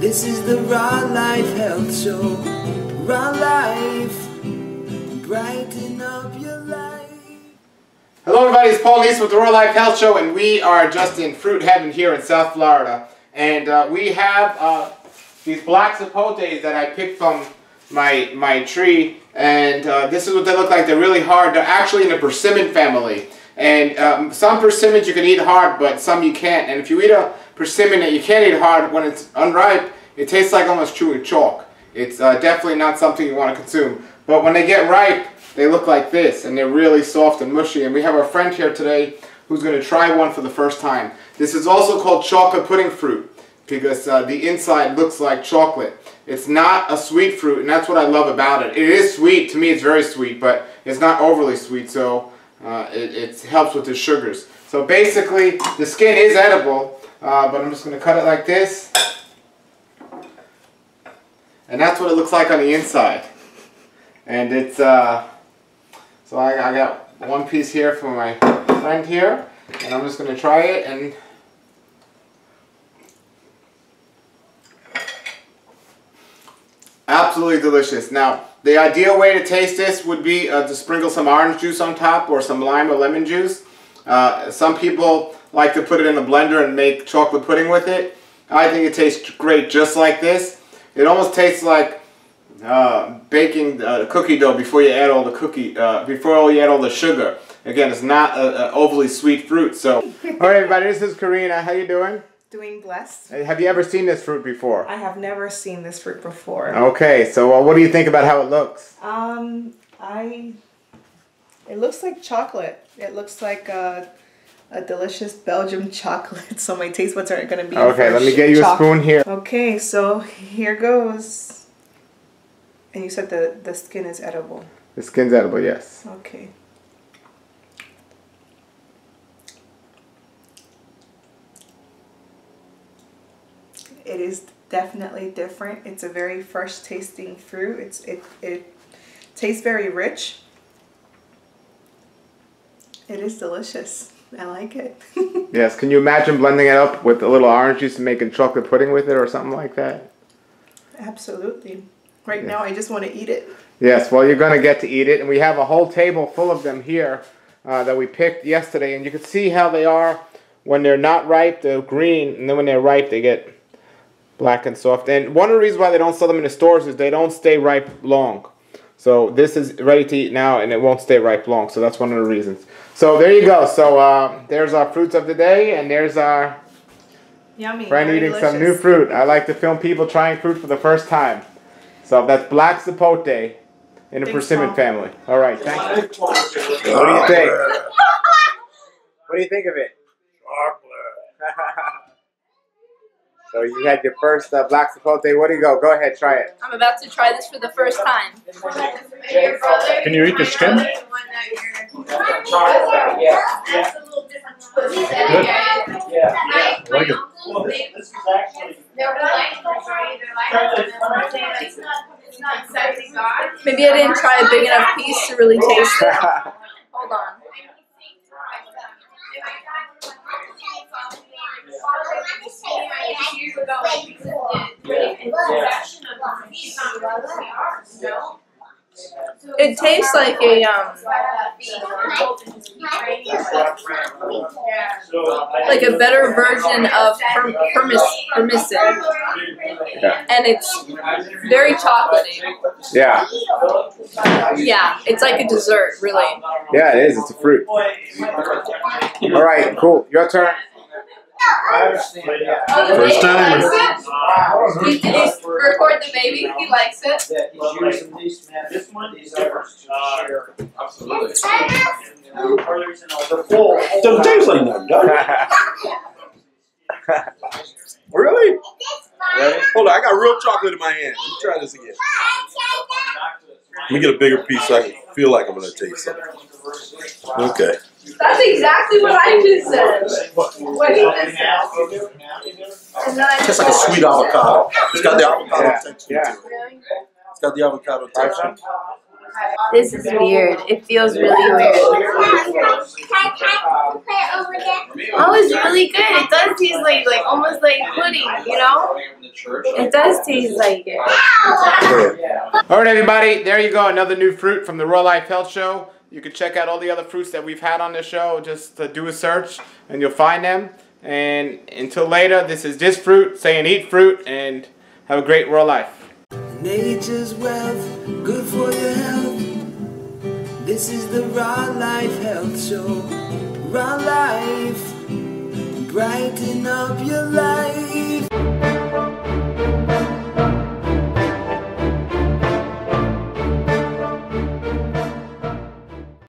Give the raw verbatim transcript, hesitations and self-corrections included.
This is the Raw Life Health Show. Raw Life, brighten up your life. Hello everybody, it's Paul Nison with the Raw Life Health Show, and we are just in fruit heaven here in South Florida. And uh, we have uh, these black sapotes that I picked from my, my tree. And uh, this is what they look like. They're really hard. They're actually in the persimmon family. And um, some persimmons you can eat hard, but some you can't. And if you eat a persimmon that you can't eat hard, when it's unripe, it tastes like almost chewing chalk. It's uh, definitely not something you want to consume. But when they get ripe, they look like this, and they're really soft and mushy. And we have our friend here today who's going to try one for the first time. This is also called chocolate pudding fruit, because uh, the inside looks like chocolate. It's not a sweet fruit, and that's what I love about it. It is sweet. To me, it's very sweet, but it's not overly sweet, so uh, it, it helps with the sugars. So basically, the skin is edible, uh, but I'm just going to cut it like this. And that's what it looks like on the inside. And it's, uh, so I, I got one piece here for my friend here, and I'm just going to try it. And absolutely delicious. Now, the ideal way to taste this would be uh, to sprinkle some orange juice on top, or some lime or lemon juice. Uh, some people like to put it in a blender and make chocolate pudding with it. I think it tastes great just like this. It almost tastes like uh, baking uh, cookie dough before you add all the cookie, uh, before you add all the sugar. Again, it's not an overly sweet fruit. So, all right, everybody. This is Karina. How you doing? Doing blessed. Have you ever seen this fruit before? I have never seen this fruit before. Okay, so uh, what do you think about how it looks? Um, I. It looks like chocolate. It looks like a, a delicious Belgian chocolate. So my taste buds aren't going to be. Okay, let me get you chocolate. A spoon here. Okay, so here goes. And you said the the skin is edible. The skin's edible, yes. Okay. It is definitely different. It's a very fresh tasting fruit. It's it, it tastes very rich. It is delicious. I like it. Yes, can you imagine blending it up with a little orange juice and making chocolate pudding with it or something like that? Absolutely. Right yes. Now I just want to eat it. Yes, well you're going to get to eat it, and we have a whole table full of them here uh, that we picked yesterday, and you can see how they are. When they're not ripe, they're green, and then when they're ripe, they get black and soft. And one of the reasons why they don't sell them in the stores is they don't stay ripe long. So this is ready to eat now, and it won't stay ripe long. So that's one of the reasons. So there you go. So uh, there's our fruits of the day, and there's our yummy friend eating delicious. Some new fruit. I like to film people trying fruit for the first time. So that's black sapote in the Thanks, persimmon Tom. Family. All right, thank you. What do you think? What do you think of it? Chocolate. So you had your first uh, black sapote. What do you go? Go ahead, try it. I'm about to try this for the first time. Can you eat the skin? That's a little different. I like it. Maybe I didn't try a big enough piece to really taste it. Hold on. It tastes like a um like a better version of permissin, yeah. And it's very chocolatey. Yeah. Yeah, it's like a dessert, really. Yeah, it is. It's a fruit. All right, cool. Your turn. First time. Did you record the baby? He likes it. This one is absolutely. Don't taste like that. Really? Hold on, I got real chocolate in my hand. Let me try this again. Let me get a bigger piece so I can feel like I'm going to taste something. Okay. That's exactly what I just said. What? What he just said. It's like a sweet avocado. It's got the avocado yeah. texture yeah. to it. It's got the avocado texture. This is weird. It feels really weird. put it over there. Oh, it's really good. It does taste like, like almost like pudding, you know? It does taste like it. Ow! All right, everybody. There you go. Another new fruit from the Raw Life Health Show. You can check out all the other fruits that we've had on the show. Just uh, do a search, and you'll find them. And until later, this is This Fruit, saying eat fruit, and have a great Raw Life. Nature's wealth, good for your health. This is the Raw Life Health Show. Raw Life, brighten up your life.